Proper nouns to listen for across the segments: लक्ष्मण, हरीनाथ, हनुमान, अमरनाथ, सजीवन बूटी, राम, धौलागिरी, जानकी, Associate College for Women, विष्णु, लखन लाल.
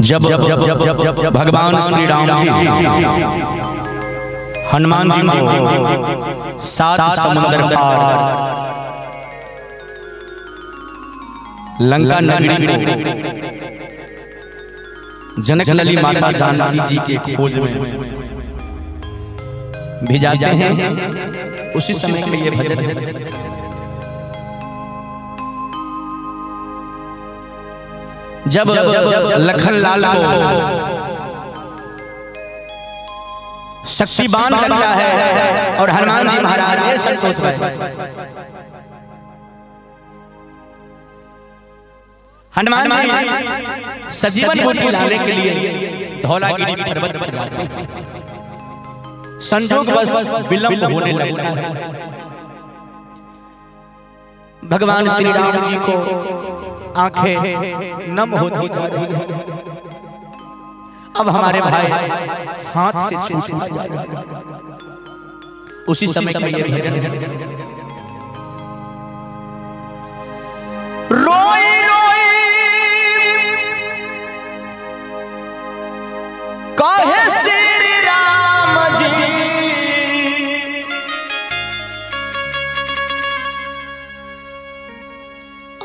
जब भगवान श्री राम जी हनुमान जी को सात समुद्र पार लंका नगरी जनकलली माता जानकी जी के खोज में भिजाते हैं, उसी समय में ये भजन जब लखन लाल शक्तिबान लगता है और हनुमान जी महाराज ये संतोष है। हनुमान जी सजीवन बूटी लाने के लिए धौलागिरी पर्वत पर जाते हैं। संजोगवश विलंब होने लगता है। भगवान श्री राम जी को आंखें नम होती जा रही है। अब हमारे भाई हाथ से छूट जा रहे हैं। उसी समय में ये भजन रोई रोई कहे श्री राम जी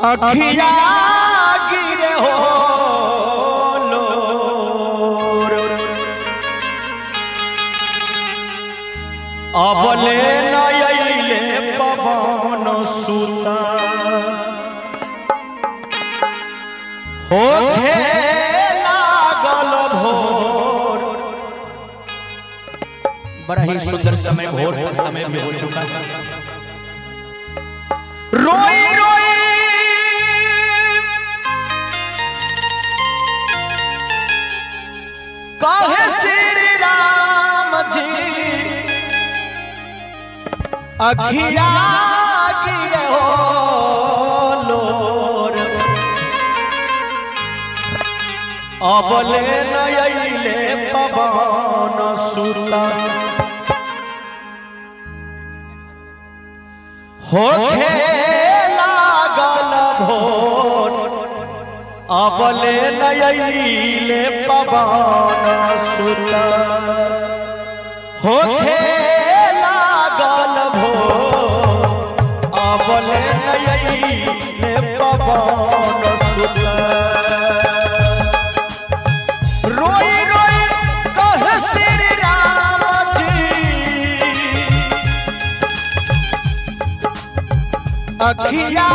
अखिया गिरे हो लोर अबले नयले पवन सुता होखे लागल भोर। बड़ा ही सुंदर समय भोर का समय में हो चुका है। रोई रोई कहे श्री राम जी अखिया गिरे हो लोर अबले नयले पवन सुता होखे लागल भोर अबले नयले पवन सुता होखे लागल भोर अबले नयले पवन सुता। रोई रोई कहे श्री राम जी अखिया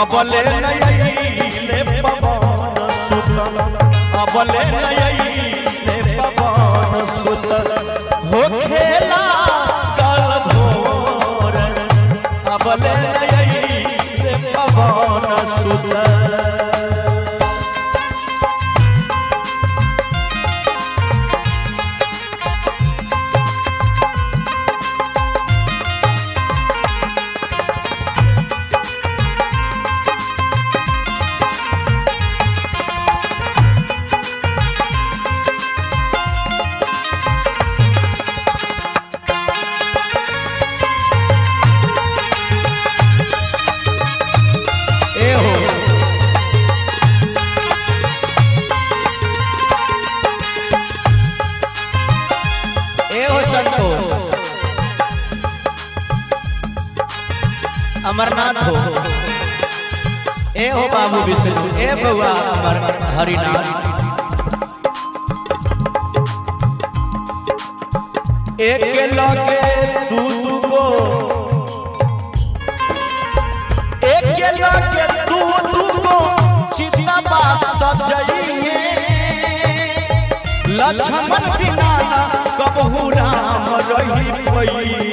अबले नयले पवन सुता अबले नयले पवन सुता होखे लागल भोर अबले नयले पवन सुता। अमरनाथ हो ए हो बाबू विष्णु ए बउआ अमर हरिनाथ एक लगे दू दू गो एक लगे दू दू गो चितवा सजइए लक्ष्मण बिना ना कबहू राम रही पई।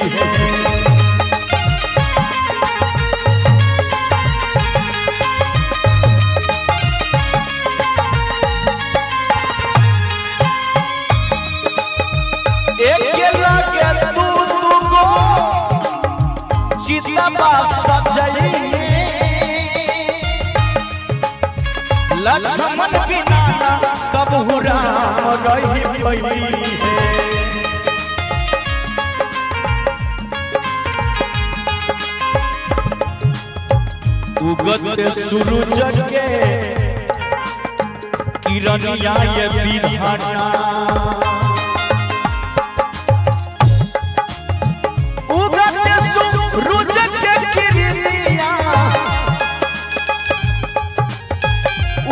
लक्ष्मण बिना ना कबहू राम रही पई। उगत सूरज के किरनिया ये बिहाना, उगत सूरज के किरनिया,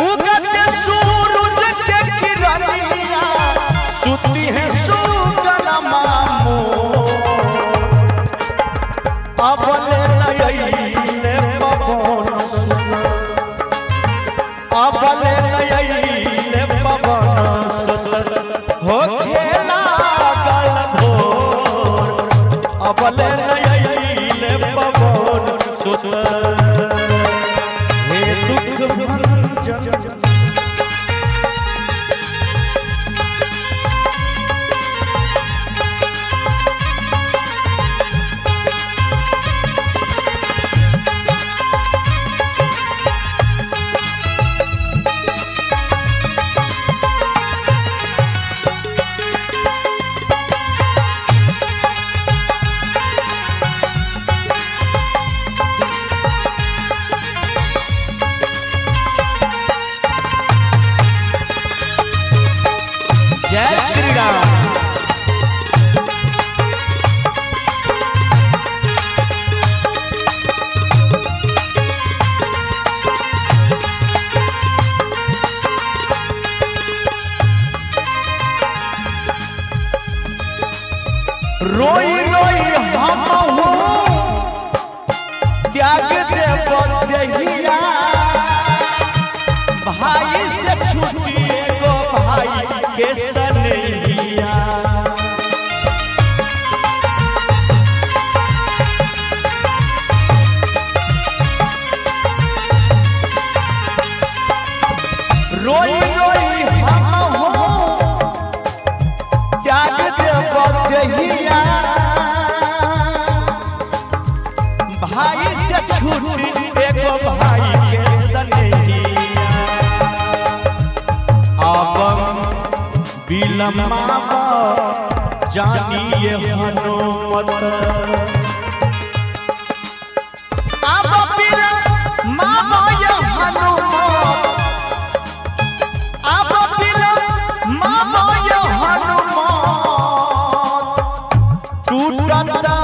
उगत सूरज के किरनिया सुती है सुगला मामो अबले नयने पवन सुन अबले नयने पवन सुन हो खेला गल भोर अबले नयने पवन सुन। हे दुख भंजन रोई रोई हम त्याग दे बंदिया भाई से छुट्टिए गो भाई के सनैया, रोई रोई हम त्याग दे बंदिया भाई से छुट्टी एगो भाई के सनैया। अब बिलम्बा जानिए हनुमत, अब बिलम्बा हनुमत, अब बिलम्बा हनुमत टूटता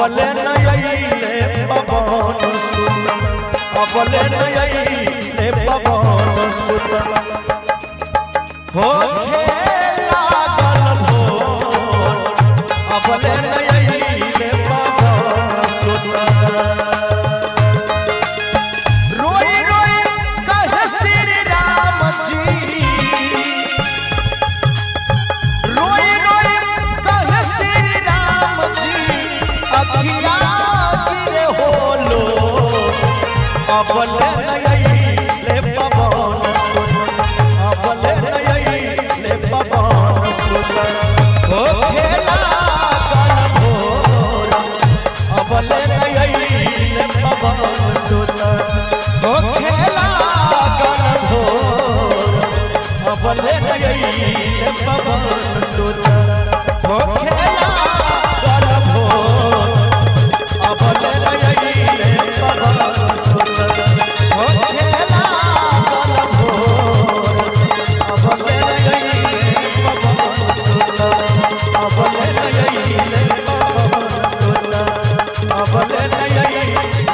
अबले नयने पवन सुत अबले नयने पवन सुत हो खेला गल भोर अबले नयने पवन सुत। रोई रोई कहे श्री राम जी, रोई रोई कहे श्री राम जी अखिया गिरे होलो अबले नयने पवन सुत अबले नयने पवन सुत हो खेला गल भोर अबले नयने पवन सुत हो खेला गल भोर अबले नयने पवन सुत हो खेला गल भोर अबले नयने पवन सुत हो खेला गल भोर अबले नयने पवन सुत अबले नयने पवन सुत अबले नयने